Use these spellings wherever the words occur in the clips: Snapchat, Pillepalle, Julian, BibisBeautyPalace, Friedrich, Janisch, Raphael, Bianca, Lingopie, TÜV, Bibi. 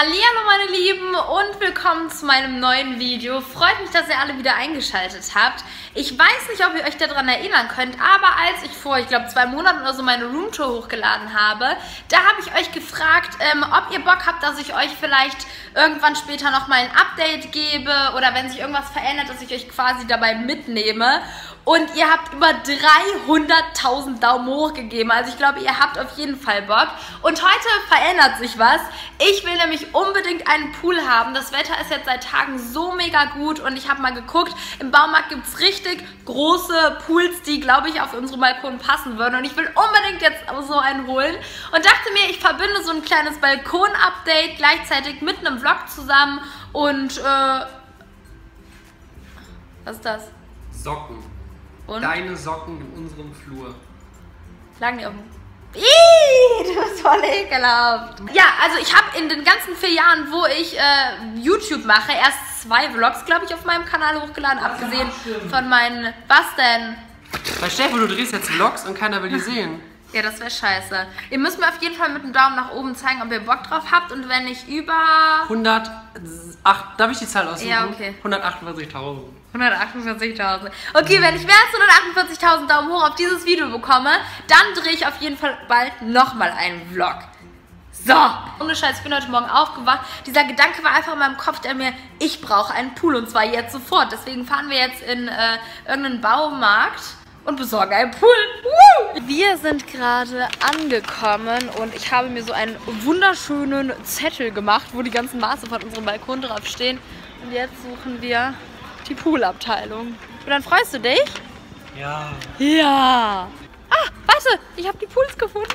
Hallihallo meine Lieben und willkommen zu meinem neuen Video. Freut mich, dass ihr alle wieder eingeschaltet habt. Ich weiß nicht, ob ihr euch daran erinnern könnt, aber als ich vor, ich glaube 2 Monaten oder so meine Roomtour hochgeladen habe, da habe ich euch gefragt, ob ihr Bock habt, dass ich euch vielleicht irgendwann später nochmal ein Update gebe oder wenn sich irgendwas verändert, dass ich euch quasi dabei mitnehme. Und ihr habt über 300.000 Daumen hoch gegeben. Also ich glaube, ihr habt auf jeden Fall Bock. Und heute verändert sich was. Ich will nämlich unbedingt einen Pool haben. Das Wetter ist jetzt seit Tagen so mega gut. Und ich habe mal geguckt, im Baumarkt gibt es richtig große Pools, die, glaube ich, auf unseren Balkon passen würden. Und ich will unbedingt jetzt so einen holen. Und dachte mir, ich verbinde so ein kleines Balkon-Update gleichzeitig mit einem Vlog zusammen. Und, was ist das? Socken. Und? Deine Socken in unserem Flur. Lagen die oben. Ihhh, du bist voll ekelhaft. Ja, also ich habe in den ganzen 4 Jahren, wo ich YouTube mache, erst 2 Vlogs, glaube ich, auf meinem Kanal hochgeladen, abgesehen von meinen... Was denn? Weil Stefan, du drehst jetzt Vlogs und keiner will die sehen. Ja, das wäre scheiße. Ihr müsst mir auf jeden Fall mit dem Daumen nach oben zeigen, ob ihr Bock drauf habt. Und wenn ich über... 108... Darf ich die Zahl aussuchen? Ja, okay. 148.000. 148.000. Okay, wenn ich mehr als 148.000 Daumen hoch auf dieses Video bekomme, dann drehe ich auf jeden Fall bald nochmal einen Vlog. So. Ohne Scheiß, ich bin heute Morgen aufgewacht. Dieser Gedanke war einfach in meinem Kopf, der mir, ich brauche einen Pool und zwar jetzt sofort. Deswegen fahren wir jetzt in irgendeinen Baumarkt und besorgen einen Pool. Woo! Wir sind gerade angekommen und ich habe mir so einen wunderschönen Zettel gemacht, wo die ganzen Maße von unserem Balkon drauf stehen. Und jetzt suchen wir die Poolabteilung. Und dann freust du dich? Ja. Ja. Ah, warte, ich habe die Pools gefunden.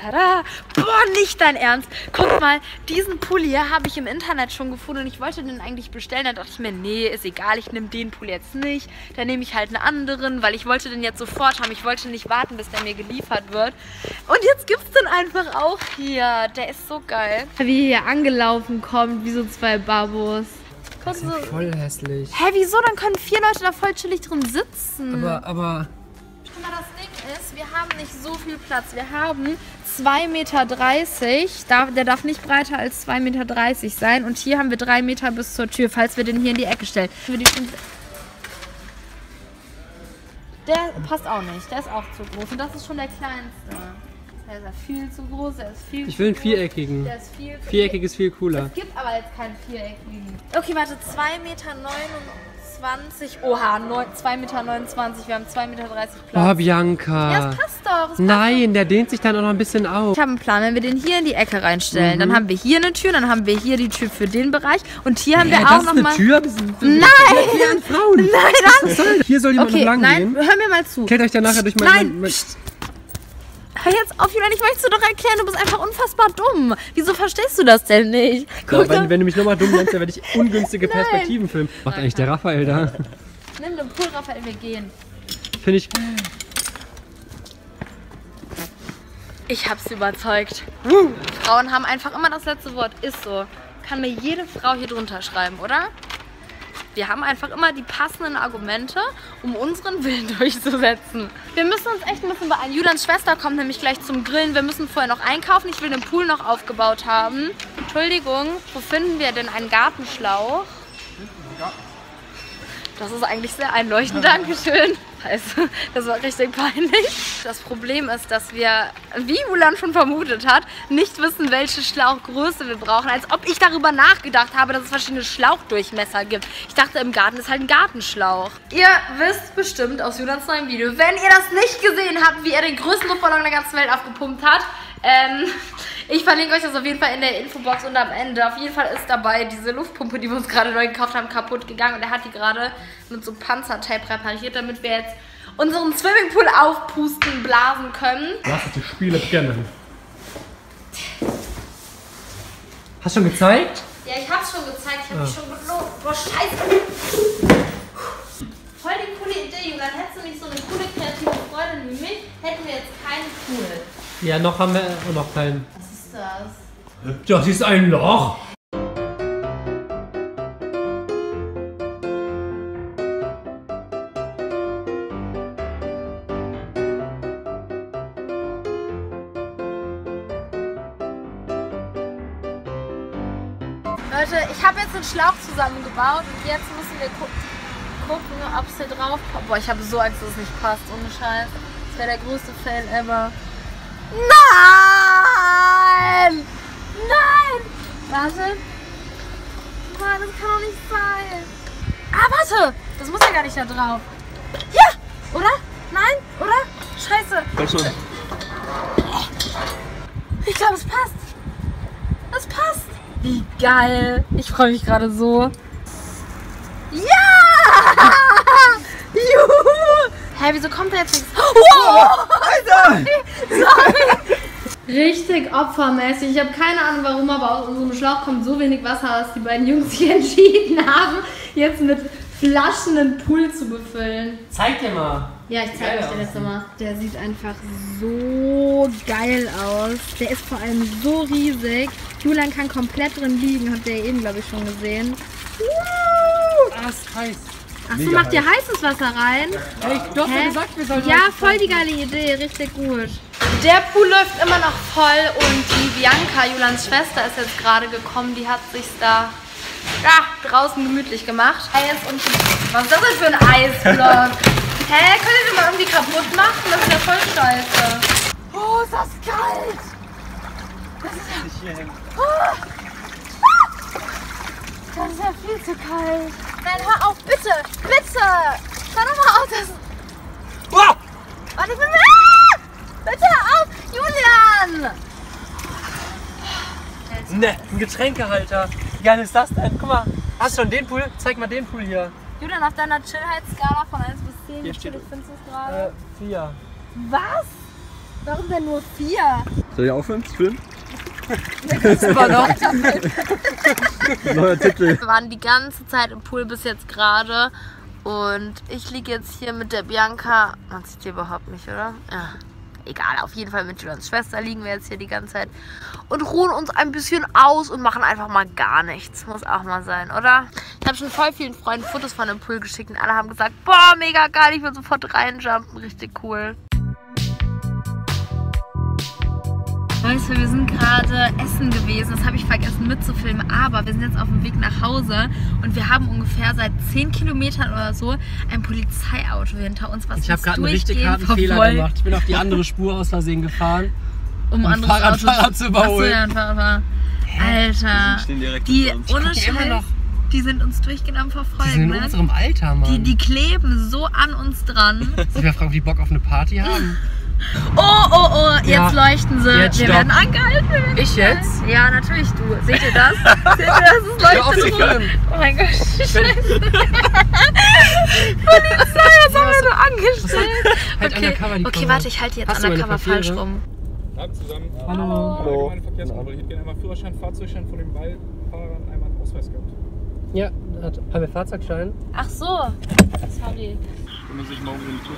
Tada. Boah, nicht dein Ernst. Guck mal, diesen Pool hier habe ich im Internet schon gefunden und ich wollte den eigentlich bestellen. Da dachte ich mir, nee, ist egal, ich nehme den Pool jetzt nicht. Dann nehme ich halt einen anderen, weil ich wollte den jetzt sofort haben. Ich wollte nicht warten, bis der mir geliefert wird. Und jetzt gibt es den einfach auch hier. Der ist so geil. Wie hier angelaufen kommt, wie so 2 Babos. Das ist ja voll hässlich. Hä, wieso? Dann können 4 Leute da voll chillig drin sitzen. Aber... Guck mal, das Ding ist, wir haben nicht so viel Platz. Wir haben 2,30 Meter. Der darf nicht breiter als 2,30 Meter sein. Und hier haben wir 3 Meter bis zur Tür, falls wir den hier in die Ecke stellen. Der passt auch nicht. Der ist auch zu groß. Und das ist schon der kleinste. Der ist ja viel zu groß, der ist viel zu groß. Ich will einen viereckigen. Der ist viel viereckig ist viel cooler. Es gibt aber jetzt keinen viereckigen. Okay, warte, 2,29 Meter. Oha, 2,29 Meter. Wir haben 2,30 Meter Platz. Oh, Bianca. Ja, das passt doch. Nein, der dehnt sich dann auch noch ein bisschen auf. Ich habe einen Plan, wenn wir den hier in die Ecke reinstellen, dann haben wir hier eine Tür, dann haben wir hier die Tür für den Bereich und hier haben wir auch nochmal... Das ist eine Tür? Das sind nein! Frauen. Nein, danke! Hier soll jemand lang gehen. Nein, hör mir mal zu. Klettert euch dann nachher durch meinen... Nein! Hör jetzt auf, Julian, ich möchte es dir doch erklären, du bist einfach unfassbar dumm. Wieso verstehst du das denn nicht? Guck, ja, wenn du mich nochmal dumm nennst, dann werde ich ungünstige Perspektiven filmen. Macht eigentlich der Raphael da? Nimm den Pool, Raphael, wir gehen. Finde ich... Ich hab's überzeugt. Frauen haben einfach immer das letzte Wort, ist so. Kann mir jede Frau hier drunter schreiben, oder? Wir haben einfach immer die passenden Argumente, um unseren Willen durchzusetzen. Wir müssen uns echt ein bisschen beeilen. Julians Schwester kommt nämlich gleich zum Grillen. Wir müssen vorher noch einkaufen. Ich will den Pool noch aufgebaut haben. Entschuldigung, wo finden wir denn einen Gartenschlauch? Das ist eigentlich sehr einleuchtend. Dankeschön. Also, das war richtig peinlich. Das Problem ist, dass wir, wie Julian schon vermutet hat, nicht wissen, welche Schlauchgröße wir brauchen. Als ob ich darüber nachgedacht habe, dass es verschiedene Schlauchdurchmesser gibt. Ich dachte, im Garten ist halt ein Gartenschlauch. Ihr wisst bestimmt aus Julians neuem Video, wenn ihr das nicht gesehen habt, wie er den größten Luftballon der ganzen Welt aufgepumpt hat, ich verlinke euch das auf jeden Fall in der Infobox und am Ende. Auf jeden Fall ist dabei diese Luftpumpe, die wir uns gerade neu gekauft haben, kaputt gegangen. Und er hat die gerade mit so Panzertape repariert, damit wir jetzt unseren Swimmingpool aufpusten, blasen können. Lass uns die Spiele kennen. Hast du schon gezeigt? Ja, ich hab's schon gezeigt. Ich hab mich schon gelogen. Boah, scheiße. Voll die coole Idee, Julian. Hättest du nicht so eine coole, kreative Freundin wie mich, hätten wir jetzt keinen Pool. Ja, noch haben wir noch keinen. Was ist das? Das ist ein Loch! Leute, ich habe jetzt einen Schlauch zusammengebaut und jetzt müssen wir gucken, ob es hier drauf passt. Boah, ich habe so Angst, dass es nicht passt, ohne Scheiß. Das wäre der größte Fail ever. Nein! Nein! Warte. Nein, das kann doch nicht sein. Ah, warte! Das muss ja gar nicht da drauf. Ja! Oder? Nein? Oder? Scheiße. Komm schon. Ich glaube, es passt. Es passt. Wie geil. Ich freue mich gerade so. Ja! Juhu! Hä, wieso kommt da jetzt nichts? Wow! Alter! Sorry! Richtig opfermäßig. Ich habe keine Ahnung warum, aber aus unserem Schlauch kommt so wenig Wasser, dass die beiden Jungs sich entschieden haben, jetzt mit Flaschen einen Pool zu befüllen. Zeig dir mal. Ja, ich zeige euch den jetzt nochmal. Der sieht einfach so geil aus. Der ist vor allem so riesig. Julian kann komplett drin liegen, habt ihr eben, glaube ich, schon gesehen. Ah, ist heiß. Achso, macht ihr heißes Wasser rein? Ja, ich doch gesagt, wir sollten. Ja, voll die geile Idee, richtig gut. Der Pool läuft immer noch voll und die Bianca, Julans Schwester, ist jetzt gerade gekommen. Die hat sich da draußen gemütlich gemacht. Eis und was ist das denn für ein Eisblock? Hä, könnt ihr den mal irgendwie kaputt machen? Das ist ja voll scheiße. Oh, ist das kalt! Das ist ja nicht hier hängen. Das ist ja viel zu kalt. Nein, hör auf, bitte! Bitte! Schau doch mal auf, das... Oh! Warte, ich bin... Bitte hör auf! Julian! Ne, ein Getränkehalter. Wie geil ist das denn? Guck mal, hast du schon den Pool? Zeig mal den Pool hier. Julian, auf deiner Chillheitsskala von 1 bis 10, wie chillig findest du es gerade? 4. Was? Warum denn nur 4? Soll ich aufhören zu filmen? Super noch. Neuer Titel. Wir waren die ganze Zeit im Pool bis jetzt gerade und ich liege jetzt hier mit der Bianca. Man sieht die überhaupt nicht, oder? Ja. Egal, auf jeden Fall mit Julians Schwester liegen wir jetzt hier die ganze Zeit und ruhen uns ein bisschen aus und machen einfach mal gar nichts. Muss auch mal sein, oder? Ich habe schon voll vielen Freunden Fotos von dem Pool geschickt und alle haben gesagt, boah, mega geil, ich will sofort reinjumpen, richtig cool. Weißt du, wir sind gerade essen gewesen, das habe ich vergessen mitzufilmen, aber wir sind jetzt auf dem Weg nach Hause und wir haben ungefähr seit 10 Kilometern oder so ein Polizeiauto hinter uns, was uns durchgehend verfolgt. Ich habe gerade einen richtig harten Fehler gemacht. Ich bin auf die andere Spur aus Versehen gefahren, um andere Fahrradfahrer zu überholen. Achso, ja, Alter, die ohne Scheiß, die sind uns durchgehend am Verfolgen. Die sind in unserem Alter, Mann. Die kleben so an uns dran. Ich will fragen, ob die Bock auf eine Party haben. Oh, oh, oh, jetzt leuchten sie. Jetzt wir werden angehalten. Ich jetzt? Ja, natürlich, du. Seht ihr das? Seht ihr das? Es leuchtet rot. Oh mein Gott, Scheiße. Polizei, was haben wir da angestellt? Halt okay, warte, ich halte jetzt undercover falsch rum. Zusammen. Hallo. Hallo. Hier gehen einmal Führerschein, Fahrzeugschein von den Beifahrern, einmal einen Ausweis gehabt. Ja, haben wir Fahrzeugschein? Ach so. Sorry. Wenn man sich morgen in die Tür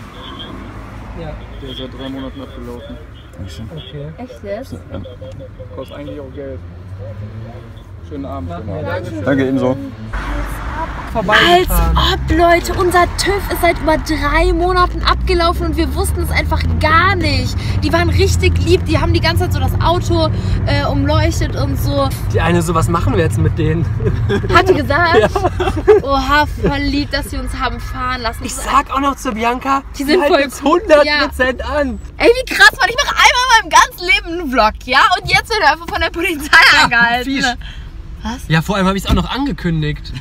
Ja. Der ist seit 3 Monaten abgelaufen. Okay. Echt jetzt? Ja. Kostet eigentlich auch Geld. Schönen Abend. Danke, ebenso. Als ob, Leute, unser TÜV ist seit über 3 Monaten abgelaufen und wir wussten es einfach gar nicht. Die waren richtig lieb, die haben die ganze Zeit so das Auto umleuchtet und so. Die eine so, was machen wir jetzt mit denen? Hat die gesagt? Ja. Oha, voll lieb, dass sie uns haben fahren lassen. Ich sag auch noch zu Bianca, die sind voll jetzt 100% an. Ey, wie krass, Mann, ich mache einmal in meinem ganzen Leben einen Vlog, ja? Und jetzt wird er einfach von der Polizei angehalten. Fisch. Was? Ja, vor allem habe ich es auch noch angekündigt.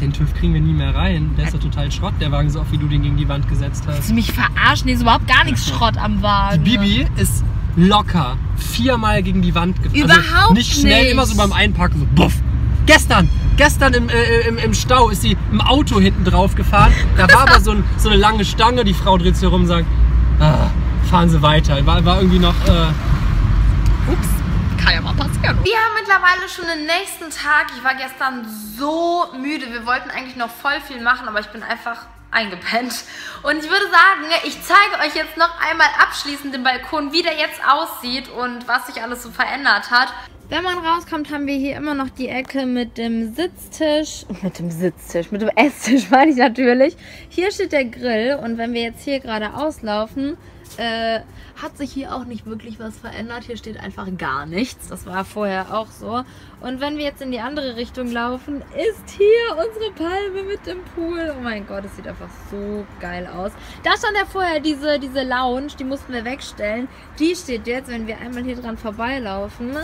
Den TÜV kriegen wir nie mehr rein. Der ist doch total Schrott, der Wagen, so oft wie du den gegen die Wand gesetzt hast. Willst du mich verarschen? Nee, ist überhaupt gar nichts Schrott am Wagen. Die Bibi ist locker 4-mal gegen die Wand gefahren. Überhaupt also nicht schnell, immer so beim Einpacken. So, buff. Gestern im Stau ist sie im Auto hinten drauf gefahren. Da war aber so eine lange Stange. Die Frau dreht sich herum und sagt, ah, fahren Sie weiter. War irgendwie noch... ups. Kann ja mal passieren. Wir haben mittlerweile schon den nächsten Tag. Ich war gestern so müde. Wir wollten eigentlich noch voll viel machen, aber ich bin einfach eingepennt. Und ich würde sagen, ich zeige euch jetzt noch einmal abschließend den Balkon, wie der jetzt aussieht und was sich alles so verändert hat. Wenn man rauskommt, haben wir hier immer noch die Ecke mit dem Sitztisch. Mit dem Esstisch meine ich natürlich. Hier steht der Grill und wenn wir jetzt hier gerade auslaufen, hat sich hier auch nicht wirklich was verändert. Hier steht einfach gar nichts. Das war vorher auch so. Und wenn wir jetzt in die andere Richtung laufen, ist hier unsere Palme mit dem Pool. Oh mein Gott, es sieht einfach so geil aus. Da stand ja vorher diese Lounge, die mussten wir wegstellen. Die steht jetzt, wenn wir einmal hier dran vorbeilaufen,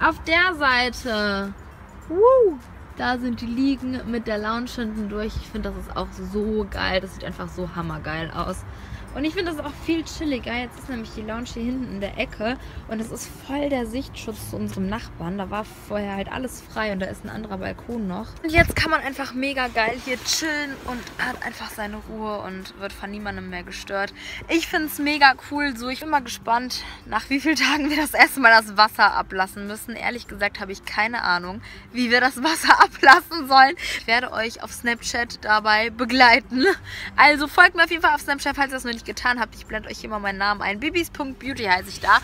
auf der Seite. Da sind die Liegen mit der Lounge hinten durch. Ich finde, das ist auch so geil. Das sieht einfach so hammergeil aus. Und ich finde das auch viel chilliger. Jetzt ist nämlich die Lounge hier hinten in der Ecke. Und das ist voll der Sichtschutz zu unserem Nachbarn. Da war vorher halt alles frei und da ist ein anderer Balkon noch. Und jetzt kann man einfach mega geil hier chillen und hat einfach seine Ruhe und wird von niemandem mehr gestört. Ich finde es mega cool so. Ich bin mal gespannt, nach wie vielen Tagen wir das erste Mal das Wasser ablassen müssen. Ehrlich gesagt habe ich keine Ahnung, wie wir das Wasser ablassen sollen. Ich werde euch auf Snapchat dabei begleiten. Also folgt mir auf jeden Fall auf Snapchat, falls ihr das noch nicht getan habt. Ich blende euch hier mal meinen Namen ein. Bibis.Beauty heiße ich da.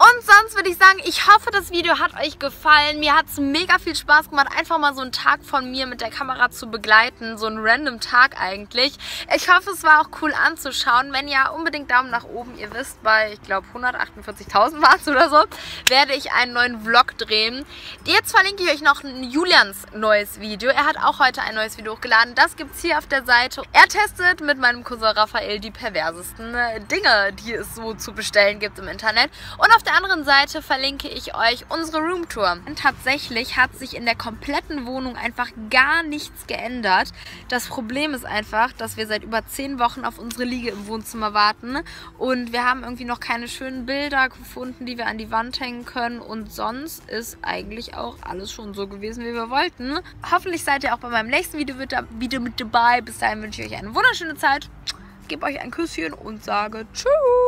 Und sonst würde ich sagen, ich hoffe, das Video hat euch gefallen. Mir hat es mega viel Spaß gemacht, einfach mal so einen Tag von mir mit der Kamera zu begleiten. So einen random Tag eigentlich. Ich hoffe, es war auch cool anzuschauen. Wenn ja, unbedingt Daumen nach oben. Ihr wisst, bei, ich glaube, 148.000 war es oder so, werde ich einen neuen Vlog drehen. Jetzt verlinke ich euch noch Julians neues Video. Er hat auch heute ein neues Video hochgeladen. Das gibt es hier auf der Seite. Er testet mit meinem Cousin Raphael die perversesten Dinge, die es so zu bestellen gibt im Internet. Und auf der anderen Seite verlinke ich euch unsere Roomtour. Und tatsächlich hat sich in der kompletten Wohnung einfach gar nichts geändert. Das Problem ist einfach, dass wir seit über 10 Wochen auf unsere Liege im Wohnzimmer warten und wir haben irgendwie noch keine schönen Bilder gefunden, die wir an die Wand hängen können, und sonst ist eigentlich auch alles schon so gewesen, wie wir wollten. Hoffentlich seid ihr auch bei meinem nächsten Video wieder mit dabei. Bis dahin wünsche ich euch eine wunderschöne Zeit. Gebe euch ein Küsschen und sage Tschüss.